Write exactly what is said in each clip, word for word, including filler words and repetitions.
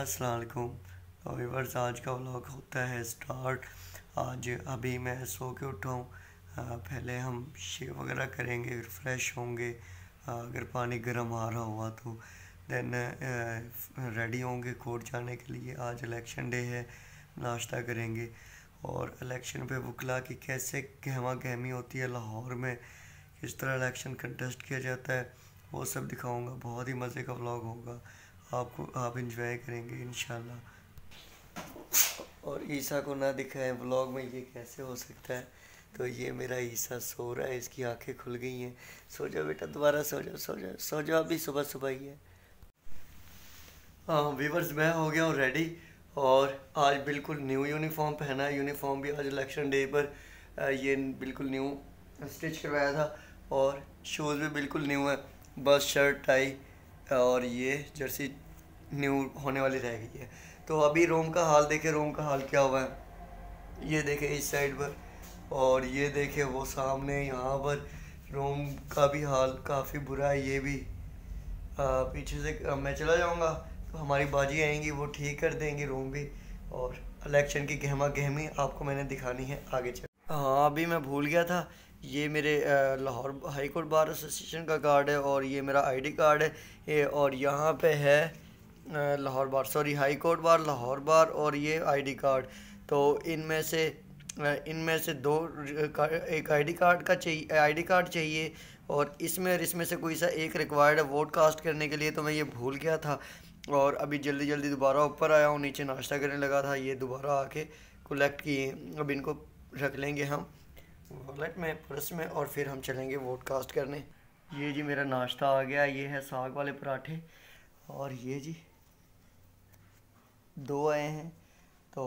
अस्सलाम वालेकुम व्यूअर्स, आज का व्लॉग होता है स्टार्ट। आज अभी मैं सो के उठा हूँ। पहले हम शेव वगैरह करेंगे, फ्रेश होंगे, अगर पानी गर्म आ रहा हुआ तो दैन रेडी होंगे कोर्ट जाने के लिए। आज इलेक्शन डे है, नाश्ता करेंगे। और इलेक्शन पे वकला की कैसे गहमा गहमी होती है लाहौर में, किस तरह इलेक्शन कंटेस्ट किया जाता है, वो सब दिखाऊंगा। बहुत ही मज़े का व्लॉग होगा, आपको आप इंजॉय करेंगे इंशाल्लाह। और ईसा को ना दिखाएं व्लॉग में, ये कैसे हो सकता है। तो ये मेरा ईसा सो रहा है, इसकी आंखें खुल गई हैं। सो जाओ बेटा, दोबारा सो जाओ सो जाओ सो जाओ, अभी सुबह सुबह ही है। हाँ व्यूअर्स, मैं हो गया हूँ रेडी और आज बिल्कुल न्यू यूनिफॉर्म पहना है। यूनिफॉर्म भी आज इलेक्शन डे पर ये बिल्कुल न्यू स्टिच करवाया था। और शूज़ भी बिल्कुल न्यू है, बस शर्ट टाई और ये जर्सी न्यू होने वाली रह गई है। तो अभी रूम का हाल देखे, रूम का हाल क्या हुआ है ये देखे इस साइड पर, और ये देखे वो सामने यहाँ पर। रूम का भी हाल काफ़ी बुरा है। ये भी आ, पीछे से आ, मैं चला जाऊँगा तो हमारी बाजी आएंगी, वो ठीक कर देंगी रूम भी। और इलेक्शन की गहमा गहमी आपको मैंने दिखानी है आगे चल। हाँ अभी मैं भूल गया था, ये मेरे Lahore high court bar association का कार्ड है और ये मेरा आईडी कार्ड है ये। और यहाँ पे है Lahore bar, sorry high court bar, Lahore bar और ये आईडी कार्ड। तो इनमें से इनमें से दो, एक आईडी कार्ड का चाहिए आईडी कार्ड चाहिए और इसमें और इसमें से कोई सा एक रिक्वायर्ड है वोट कास्ट करने के लिए। तो मैं ये भूल गया था और अभी जल्दी जल्दी दोबारा ऊपर आया हूँ। नीचे नाश्ता करने लगा था, ये दोबारा आके कलेक्ट किए। अब इनको रख लेंगे हम वॉलेट में, पर्स में, और फिर हम चलेंगे वोट कास्ट करने। ये जी मेरा नाश्ता आ गया, ये है साग वाले पराठे और ये जी दो आए हैं। तो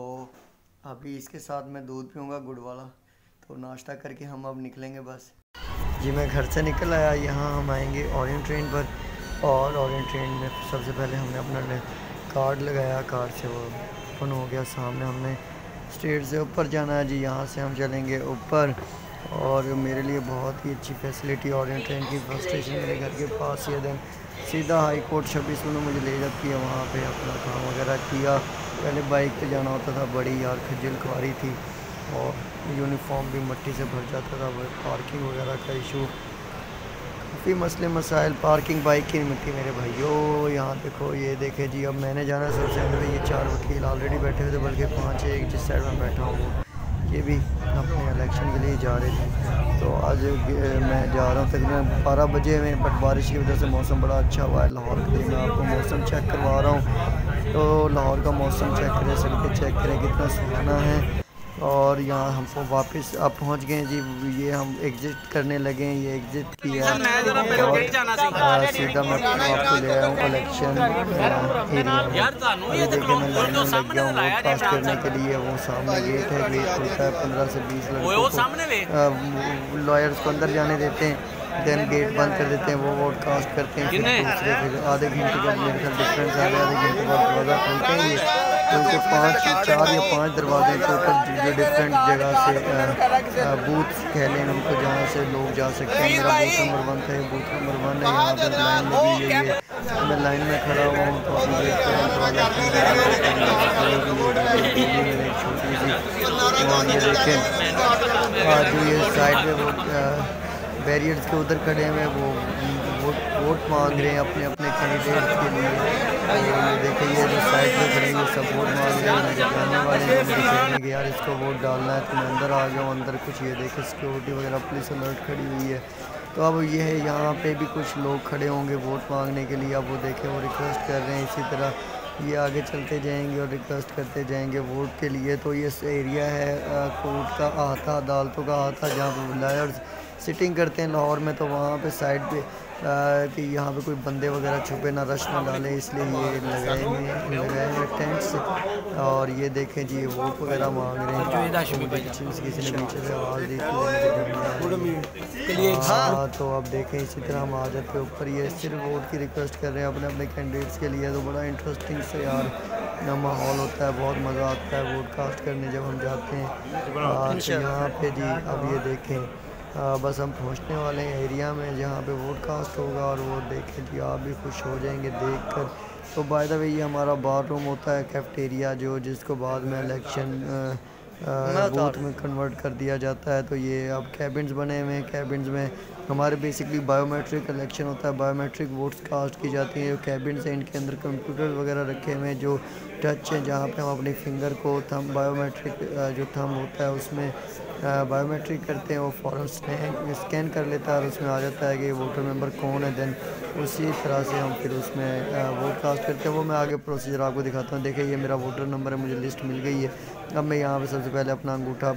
अभी इसके साथ मैं दूध पीऊँगा गुड़ वाला। तो नाश्ता करके हम अब निकलेंगे बस जी। मैं घर से निकल आया, यहाँ हम आएंगे ऑरेंज ट्रेन पर। और ऑरेंज ट्रेन में सबसे पहले हमने अपना कार्ड लगाया, कार्ड से वो फोन हो गया। सामने हमने स्टेट से ऊपर जाना है जी, यहाँ से हम चलेंगे ऊपर। और मेरे लिए बहुत ही अच्छी फैसिलिटी ऑरेंज ट्रेन की, बस स्टेशन मेरे घर के पास ही है। दैन सीधा हाई कोर्ट छब्बीस में मुझे ले जाती है, वहाँ पे अपना काम वगैरह किया। पहले बाइक पे जाना होता था, बड़ी यार खजल खुआरी थी और यूनिफॉर्म भी मट्टी से भर जाता था। पार्किंग वगैरह का इशू, काफ़ी मसले मसाइल। पार्किंग बाइक की मिट्टी मेरे भाइयों। यहाँ देखो, ये देखे जी, अब मैंने जाना है सबसे पहले। ये चार वकील ऑलरेडी बैठे हुए थे, बल्कि पाँच एक जिस साइड में बैठा हूँ। ये भी अपने इलेक्शन के लिए जा रहे थे। तो आज मैं जा रहा हूँ तकरीबन बारह बजे में, बट बारिश की वजह से मौसम बड़ा अच्छा हुआ है लाहौर के लिए। मैं आपको मौसम चेक करवा रहा हूँ। तो लाहौर का मौसम चेक करें, सड़कें चेक करें कितना सुहाना है। और यहाँ हमको वापस आप पहुँच गए जी। ये हम एग्ज़िट करने लगे हैं, ये एग्ज़िट किया और सीधा मैं आपको ले आया हूँ इलेक्शन एरिया। देखिए मैं लाइन में लग गया हूँ वोट पास करने के लिए। वो सामने गेट है, गेट खुलता है, पंद्रह से बीस लोग लॉयर्स को अंदर जाने देते हैं, देन गेट बंद कर देते हैं, वो वोट कास्ट करते हैं। दूसरे फिर आधे घंटे का मेरे ख्याल डिफरेंस आ गया, आधे घंटे बाद दरवाज़ा खोलते हैं। ये उनके पाँच चार या पाँच दरवाजे के ऊपर जो डिफरेंट जगह से बूथ कह लें उनको, जहाँ से लोग जा सकते हैं। मेरा बूथ नंबर वन था, ये बूथ नंबर वन है। यहाँ पर लाइन में भी यही है, मैं लाइन में खड़ा हुआ हूँ। तो अभी देखते हैं छोटी सी, और ये देखें आज ये साइड में वो बैरियर्स के उधर खड़े हुए वो वोट वोट मांग रहे हैं अपने अपने कैंडिडेट के लिए। ये देखिए ये जो साइड पर खड़े हैं सब वोट मांग रहे हैं। जाने वाले हैं कि यार इसको वोट डालना है, तो मैं अंदर आ जाऊँ। अंदर कुछ ये देखिए सिक्योरिटी वगैरह पुलिस अलर्ट खड़ी हुई है। तो अब ये है यहाँ पे भी कुछ लोग खड़े होंगे वोट मांगने के लिए। अब वो देखें वो रिक्वेस्ट कर रहे हैं, इसी तरह ये आगे चलते जाएँगे और रिक्वेस्ट करते जाएँगे वोट के लिए। तो ये एरिया है कोर्ट का अहाता, अदालतों का अहाता, जहाँ पर लॉयर्स सिटिंग करते हैं लाहौर में। तो वहाँ पे साइड पे आ, कि यहाँ पे कोई बंदे वगैरह छुपे ना, रश ना डालें, इसलिए ये लगाए हुए लगाए हुए टेंट्स। और ये देखें जी वोट वगैरह मांग रहे हैं, किसी ने पीछे से आवाज़ दी थी। हाँ तो अब देखें इसी तरह हम आ जाते हैं ऊपर। ये सिर्फ वोट की रिक्वेस्ट कर रहे हैं अपने अपने कैंडिडेट्स के लिए। तो बड़ा इंटरेस्टिंग से यार माहौल होता है, बहुत मज़ा आता है वोट कास्ट करने जब हम जाते हैं। यहाँ पे जी अब ये देखें आ, बस हम पहुंचने वाले हैं एरिया में जहाँ पे वोट कास्ट होगा। और वो देखें जी आप भी खुश हो जाएंगे देखकर तो बाय द वे ये हमारा बार रूम होता है कैफेटेरिया, जो जिसको बाद में इलेक्शन बूथ में कन्वर्ट कर दिया जाता है। तो ये अब कैबिन्स बने हुए हैं, कैबिन्स में हमारे बेसिकली बायोमेट्रिक इलेक्शन होता है, बायोमेट्रिक वोट्स कास्ट की जाती हैं। जो कैबिन्स हैं इनके अंदर कंप्यूटर वगैरह रखे हुए हैं जो टच हैं, जहाँ पे हम अपनी फिंगर को थंब बायोमेट्रिक जो थंब होता है उसमें बायोमेट्रिक करते हैं, वो फॉरम स्कैन कर लेता है और उसमें आ जाता है कि वोटर मेंबर कौन है। दैन उसी तरह से हम फिर उसमें वोट कास्ट करते हैं। वो मैं आगे प्रोसीजर आपको दिखाता हूँ। देखिए ये मेरा वोटर नंबर है, मुझे लिस्ट मिल गई है। अब मैं यहाँ पे सबसे पहले अपना अंगूठा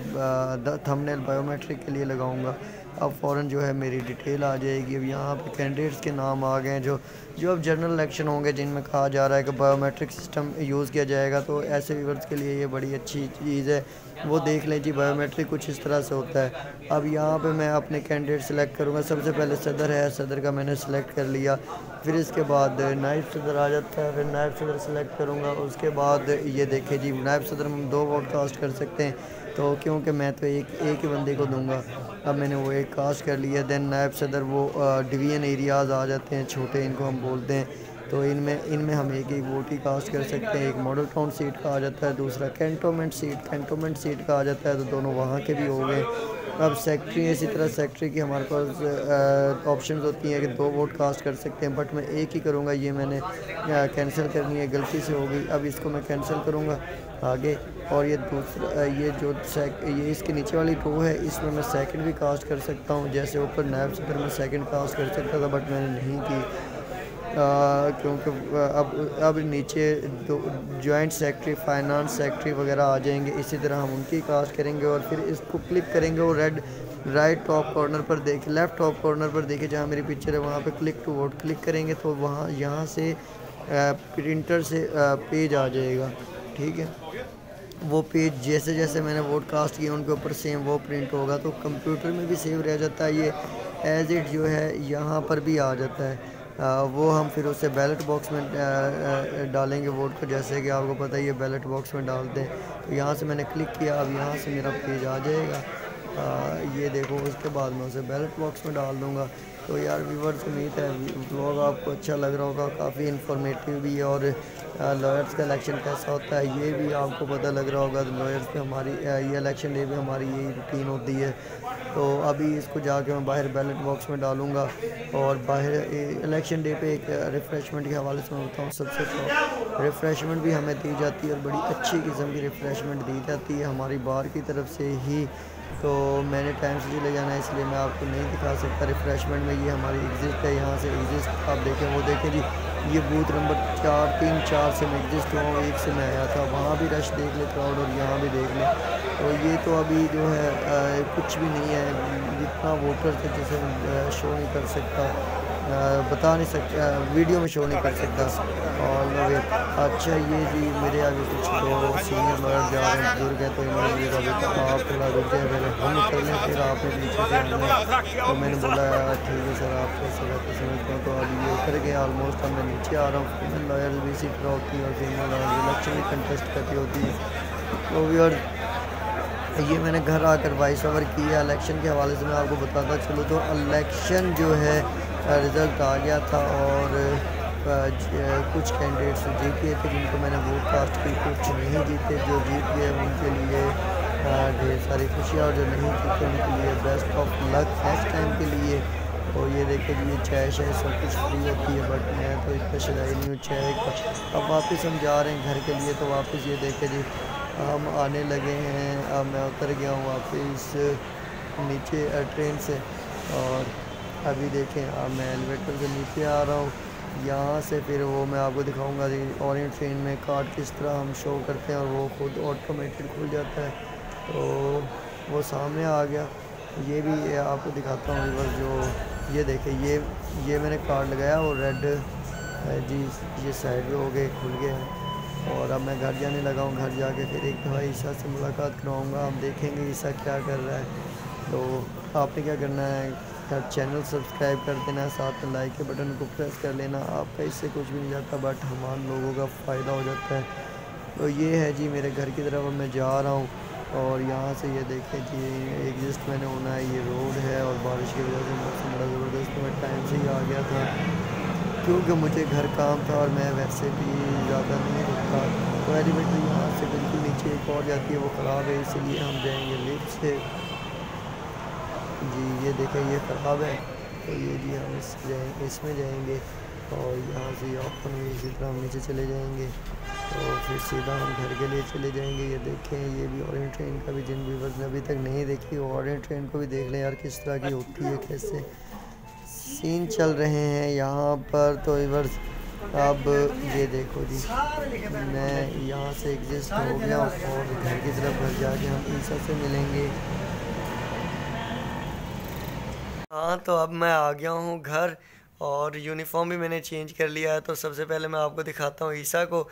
थंबनेल बायोमेट्रिक के लिए लगाऊंगा। अब फ़ौरन जो है मेरी डिटेल आ जाएगी। अब यहाँ पे कैंडिडेट्स के नाम आ गए हैं जो जो अब जनरल इलेक्शन होंगे, जिनमें कहा जा रहा है कि बायोमेट्रिक सिस्टम यूज़ किया जाएगा। तो ऐसे व्यूअर्स के लिए ये बड़ी अच्छी चीज़ है, वो देख लें जी। बायोमेट्रिक कुछ इस तरह से होता है। अब यहाँ पे मैं अपने कैंडिडेट सेलेक्ट करूँगा। सबसे पहले सदर है, सदर का मैंने सेलेक्ट कर लिया। फिर इसके बाद नायब सदर आ जाता है, फिर नायब सदर सेलेक्ट करूँगा। उसके बाद ये देखें जी, नायब सदर में हम दो वोट कास्ट कर सकते हैं, तो क्योंकि मैं तो एक एक ही बंदे को दूंगा। अब मैंने वो एक कास्ट कर लिया। दैन नायब सदर वो डिवीज़न एरियाज़ आ जाते हैं छोटे, इनको हम बोलते हैं। तो इनमें इनमें हम एक एक वोट ही कास्ट कर सकते हैं। एक मॉडल टाउन सीट का आ जाता है, दूसरा कैंटोमेंट सीट कैंटोमेंट सीट का आ जाता है, तो दोनों वहाँ के भी हो गए। अब सेक्रेटरी, इसी तरह सेक्रेटरी की हमारे पास ऑप्शन होती हैं कि दो वोट कास्ट कर सकते हैं, बट मैं एक ही करूँगा। ये मैंने कैंसिल करनी है, गलती से हो गई। अब इसको मैं कैंसिल करूँगा आगे। और ये दूसरा, ये जो सेक ये इसके नीचे वाली रो है, इसमें मैं सेकंड भी कास्ट कर सकता हूँ। जैसे ऊपर नायब सदर में सेकंड कास्ट कर सकता था, बट मैंने नहीं की क्योंकि अब अब नीचे जॉइंट सेक्रेटरी, फाइनेंस सेक्रेटरी वगैरह आ जाएंगे। इसी तरह हम उनकी कास्ट करेंगे और फिर इसको क्लिक करेंगे। वो रेड राइट टॉप कॉर्नर पर देख लेफ़्ट टॉप कॉर्नर पर देखे जहाँ मेरी पिक्चर है, वहाँ पे क्लिक टू वोट क्लिक करेंगे। तो वहाँ यहाँ से प्रिंटर से पेज आ जाएगा, ठीक है। वो पेज जैसे जैसे मैंने वोट कास्ट किए उनके ऊपर सेम वो प्रिंट होगा, तो कंप्यूटर में भी सेव रह जाता है। ये एज इट जो है यहाँ पर भी आ जाता है। आ, वो हम फिर उसे बैलेट बॉक्स में आ, आ, डालेंगे वोट को, जैसे कि आपको पता ही है बैलेट बॉक्स में डालते हैं। तो यहाँ से मैंने क्लिक किया, अब यहाँ से मेरा पेज आ जाएगा। आ, ये देखो, उसके बाद मैं उसे बैलेट बॉक्स में डाल दूँगा। तो यार व्यूअर्स, उम्मीद है व्लॉग आपको अच्छा लग रहा होगा, काफ़ी इन्फॉर्मेटिव भी है। और लॉयर्स का इलेक्शन कैसा होता है ये भी आपको पता लग रहा होगा। लॉयर्स पे हमारी ये इलेक्शन डे पे हमारी यही रूटीन होती है। तो अभी इसको जाके मैं बाहर बैलेट बॉक्स में डालूंगा और बाहर इलेक्शन डे पे एक रिफ़्रेशमेंट के हवाले से मैं बताऊँ। सबसे तो रिफ़्रेशमेंट भी हमें दी जाती है और बड़ी अच्छी किस्म की रिफ़्रेशमेंट दी जाती है हमारी बार की तरफ से ही। तो मैंने टाइम से ले जाना है, इसलिए मैं आपको नहीं दिखा सकता। रिफ़्रेशमेंट में ये हमारी एग्जिस्ट है, यहाँ से एग्जिस्ट आप देखें। वो देखें जी, ये बूथ नंबर चार तीन चार से मैं एग्जिस्ट हुआ हूँ, एक से मैं आया था। वहाँ भी रश देख ले क्राउड, और यहाँ भी देख लें। तो ये तो अभी जो है आ, कुछ भी नहीं है, जितना वोटर्स है जिसे शो नहीं कर सकता, आ, बता नहीं सकता, वीडियो में शो नहीं कर सकता। और अच्छा ये जी, मेरे आगे कुछ तो सीनियर लॉयर जा रहे हैं, बुजुर्ग हैं, तो इन्होंने आप थोड़ा रुक जाए, मैंने हम निकलने फिर आपने पीछे से, तो मैंने बोला ठीक है सर, आपको सब समझता हूँ। तो अब ये उतर गए ऑलमोस्ट, अब मैं नीचे आ रहा हूँ। फीमेल लॉयर भी इसी तरह होती है और फीमेल लॉयर इलेक्शन में कंटेस्ट करती होती है। तो भी और ये मैंने घर आकर वॉइस ओवर किया इलेक्शन के हवाले से, मैं आपको बताता चलूँ। तो इलेक्शन जो है रिज़ल्ट आ गया था और कुछ कैंडिडेट्स जीत गए थे जिनको मैंने वोट कास्ट की, कुछ नहीं जीते। जो जीत गए उनके लिए ढेर सारी खुशियाँ, और जो नहीं जीते उनके लिए best of luck next time के लिए। और ये देखे कि ये चाय शाय सब कुछ फ्री होती है, बट मैं तो इस पर शदाई नहीं हूँ चाय का। अब वापस हम जा रहे हैं घर के लिए। तो वापस ये देखे जी, हम आने लगे हैं। अब मैं उतर गया हूँ वापस नीचे ट्रेन से, और अभी देखें अब मैं एलिवेटर के नीचे आ रहा हूँ। यहाँ से फिर वो मैं आपको दिखाऊंगा जी, ऑरेंज ट्रेन में कार्ड किस तरह हम शो करते हैं और वो खुद ऑटोमेटिक खुल जाता है। तो वो सामने आ गया, ये भी आपको दिखाता हूँ व्यूअर्स। जो ये देखें, ये ये मैंने कार्ड लगाया और रेड जी ये साइड में हो गए, खुल गए हैं। और अब मैं घर जाने लगा हूँ। घर जाके फिर एक दफ़ा ईसा से मुलाकात कराऊँगा, हम देखेंगे ईसा क्या कर रहा है। तो आपने क्या करना है, चैनल सब्सक्राइब कर देना, साथ में लाइक के बटन को प्रेस कर लेना। आपका इससे कुछ भी नहीं जाता, बट हमारे लोगों का फ़ायदा हो जाता है। तो ये है जी मेरे घर की तरफ मैं जा रहा हूँ। और यहाँ से ये देखें जी, एग्जिस्ट मैंने होना है, ये रोड है। और बारिश की वजह से मौसम बड़ा ज़बरदस्त, मैं टाइम से ही आ गया था। क्योंकि मुझे घर काम था और मैं वैसे भी ज़्यादा नहीं रुकता। तो एलिवेटर यहाँ से बिल्कुल नीचे एक और जाती है, वो ख़राब है, इसलिए हम जाएंगे लिफ्ट से। जी ये देखें, ये ख़राब है, तो ये जी हम इस जाएंगे, इसमें जाएंगे और यहाँ से ऑप्शन में इसी तरह हम नीचे चले जाएंगे और फिर सीधा हम घर के लिए चले जाएंगे। ये देखें, ये भी ऑरेंज ट्रेन का भी, जिन व्यूअर्स ने अभी तक नहीं देखी ऑरेंज ट्रेन को भी देख लें यार, किस तरह की होती है, कैसे सीन चल रहे हैं यहाँ पर। तो व्यूअर्स अब ये देखो जी, मैं यहाँ से एग्जिस्ट हो गया और घर की तरफ घर जाके हम ईसा से मिलेंगे। हाँ तो अब मैं आ गया हूँ घर और यूनिफॉर्म भी मैंने चेंज कर लिया है। तो सबसे पहले मैं आपको दिखाता हूँ ईसा को।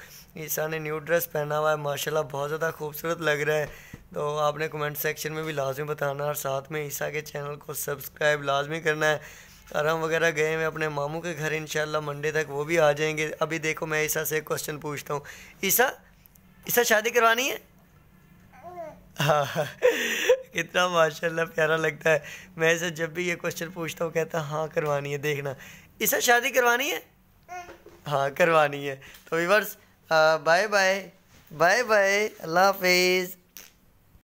ईसा ने न्यू ड्रेस पहना हुआ है, माशाल्लाह बहुत ज़्यादा खूबसूरत लग रहा है। तो आपने कमेंट सेक्शन में भी लाजमी बताना और साथ में ईसा के चैनल को सब्सक्राइब लाजमी करना है। और हम वगैरह गए हुए अपने मामू के घर, इंशाल्लाह मंडे तक वो भी आ जाएंगे। अभी देखो मैं ईसा से एक क्वेश्चन पूछता हूँ। ईसा ईसा शादी करवानी है? हाँ कितना माशाल्लाह प्यारा लगता है। मैं इसे जब भी ये क्वेश्चन पूछता हूँ कहता है हाँ करवानी है। देखना इसे शादी करवानी है, हाँ करवानी है। तो viewers bye bye bye bye, अल्लाह हाफिज़।